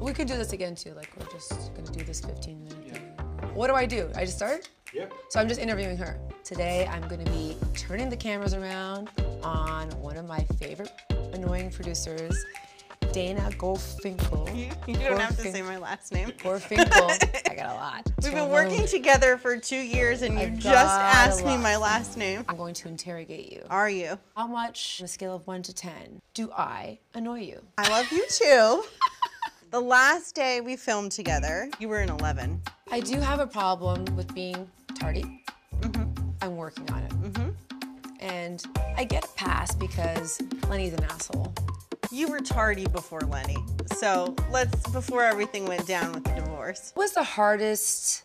We could do this again too, like we're just gonna do this 15-minute thing. What do I do? I just start? Yeah. So I'm just interviewing her. Today I'm gonna be turning the cameras around on one of my favorite annoying producers, Dana Goldfinkel. You don't have to say my last name. Goldfinkel. I got a lot. We've been working together for 2 years and you just asked me my last name. I'm going to interrogate you. Are you? How much, on a scale of 1 to 10, do I annoy you? I love you too. The last day we filmed together, you were an 11. I do have a problem with being tardy. Mm-hmm. I'm working on it. Mm-hmm. And I get a pass because Lenny's an asshole. You were tardy before Lenny, so before everything went down with the divorce. What was the hardest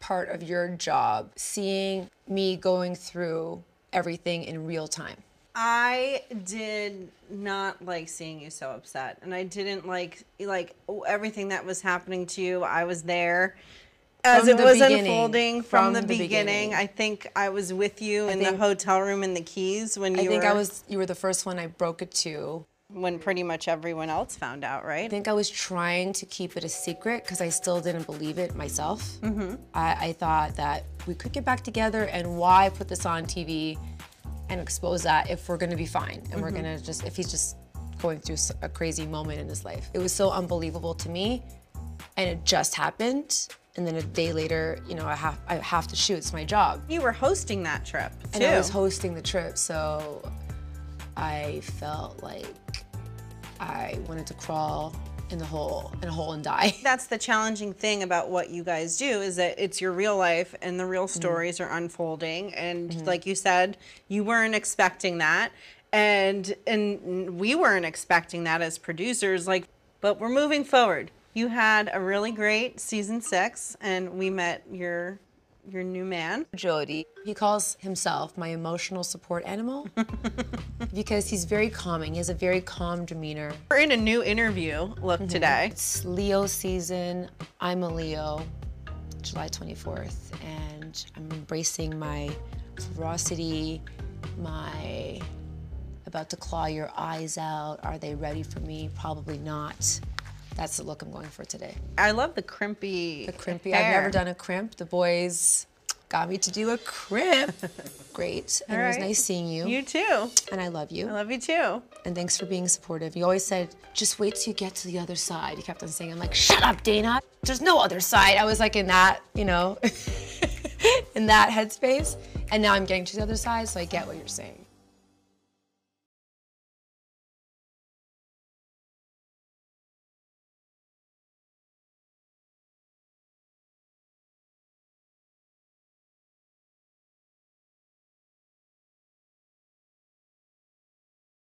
part of your job, seeing me going through everything in real time? I did not like seeing you so upset, and I didn't like everything that was happening to you. I was there as it was unfolding from the beginning. I think I was with you in the hotel room in the Keys when you were... I think you were the first one I broke it to. When pretty much everyone else found out, right? I think I was trying to keep it a secret because I still didn't believe it myself. Mm-hmm. I thought that we could get back together, and why put this on TV and expose that if we're gonna be fine, and we're gonna just, if he's just going through a crazy moment in his life. It was so unbelievable to me, and it just happened. And then a day later, you know, I have to shoot, it's my job. You were hosting that trip too. And I was hosting the trip, so I felt like I wanted to crawl in a hole and die. That's the challenging thing about what you guys do, is that it's your real life and the real stories are unfolding, and like you said, you weren't expecting that, and we weren't expecting that as producers, like, but we're moving forward. You had a really great season 6 and we met your new man, Jody. He calls himself my emotional support animal because he's very calming. He has a very calm demeanor. We're in a new interview look today. It's Leo season. I'm a Leo, July 24th, and I'm embracing my ferocity, my about to claw your eyes out. Are they ready for me? Probably not. That's the look I'm going for today. I love the crimpy hair. I've never done a crimp. The boys got me to do a crimp. Great. And it was nice seeing you. You too. And I love you. I love you too. And thanks for being supportive. You always said, just wait till you get to the other side. You kept on saying, I'm like, shut up, Dana. There's no other side. I was like in that, you know, in that headspace. And now I'm getting to the other side, so I get what you're saying.